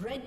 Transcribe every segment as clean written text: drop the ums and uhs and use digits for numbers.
Red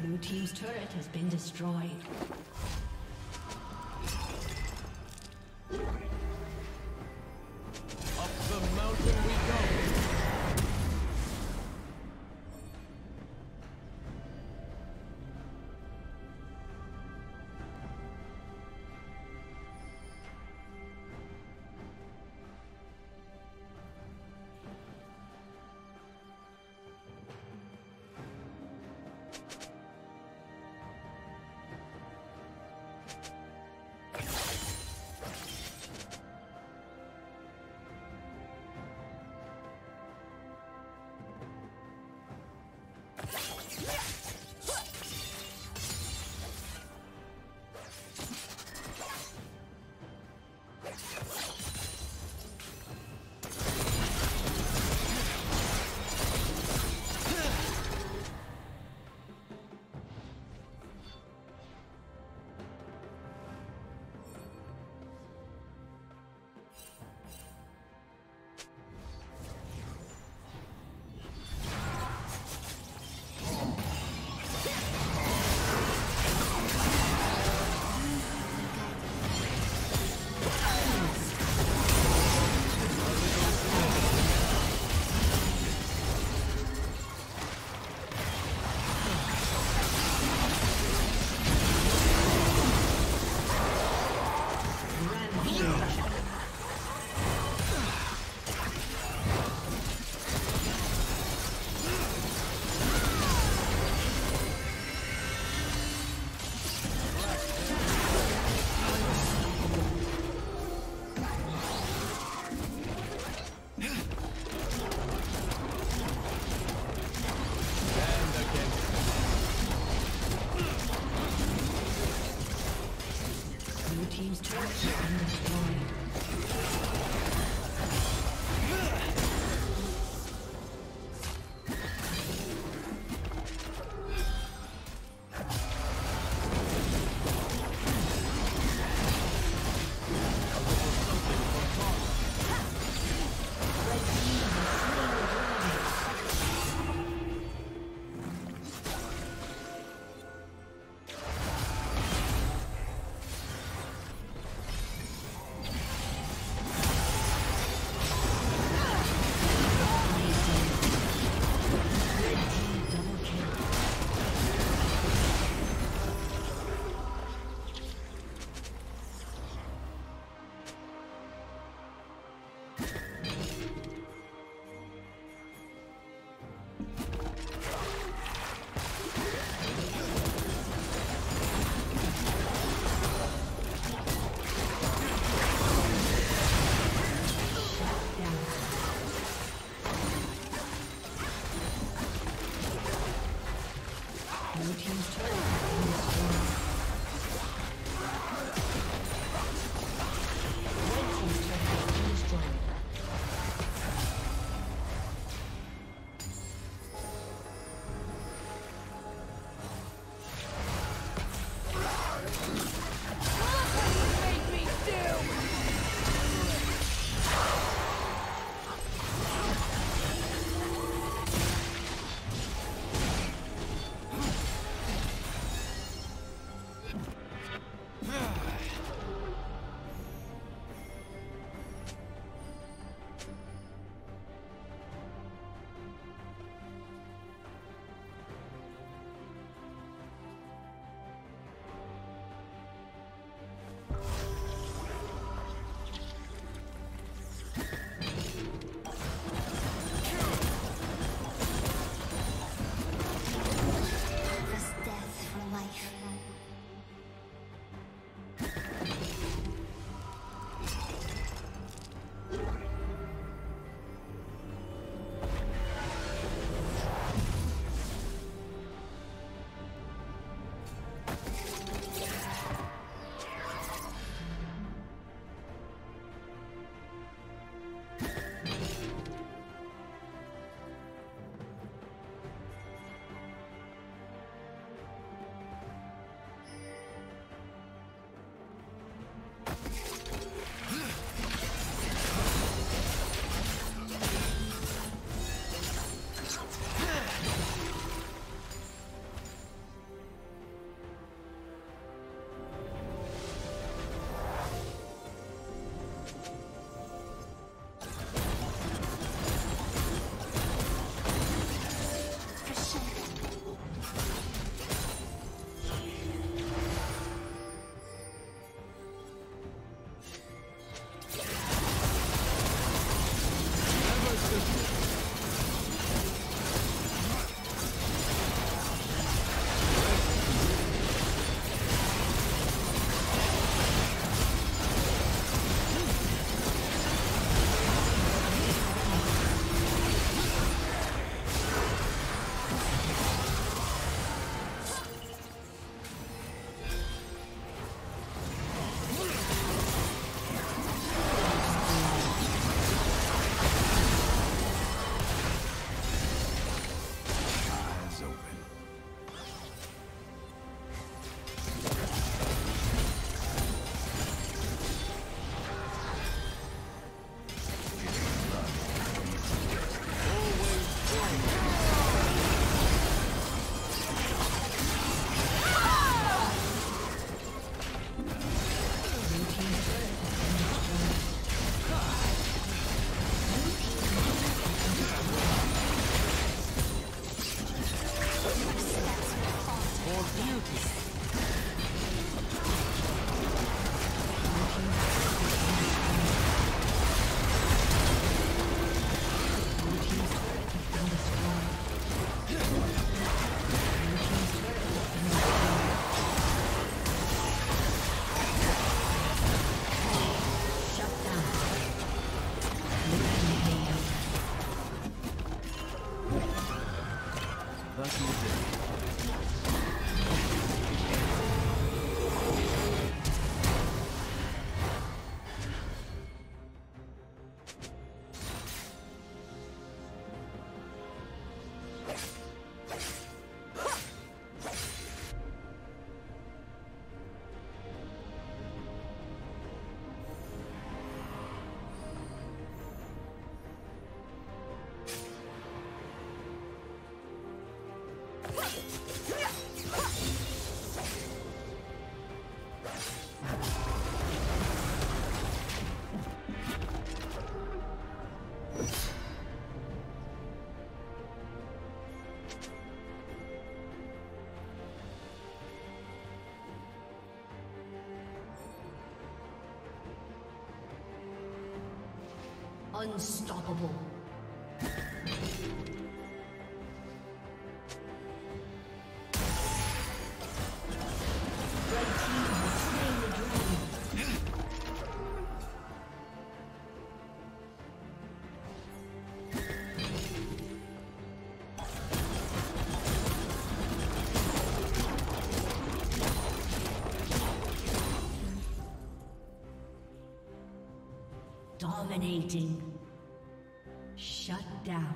Blue team's turret has been destroyed. Up the mountain we go. Unstoppable. Dominating. Shut down.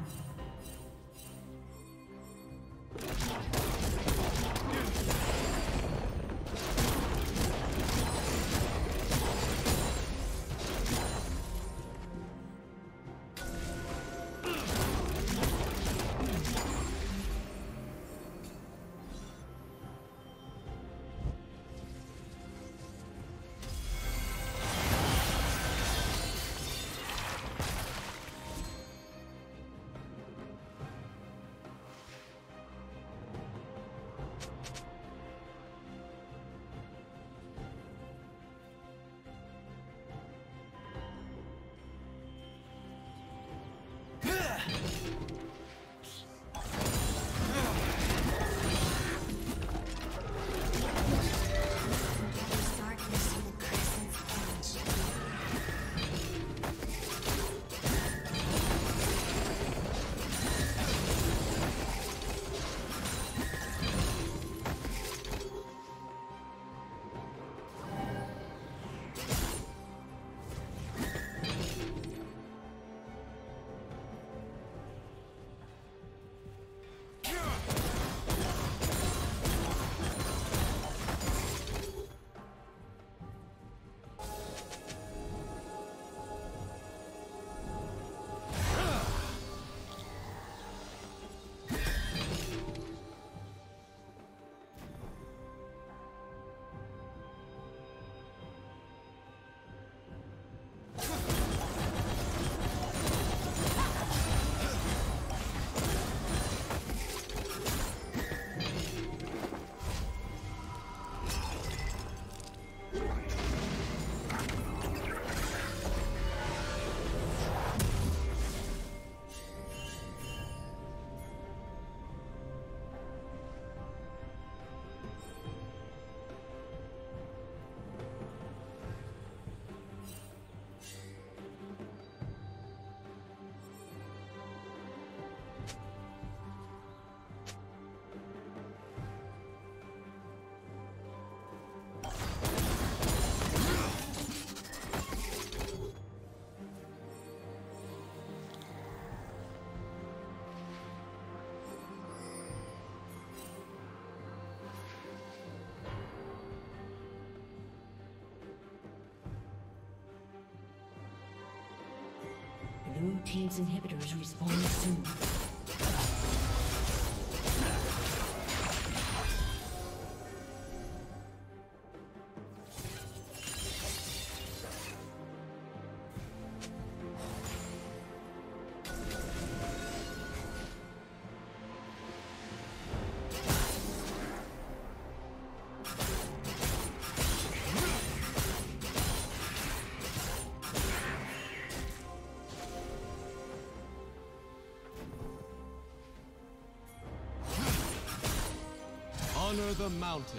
Blue team's inhibitors respawn soon. Honor the mountain.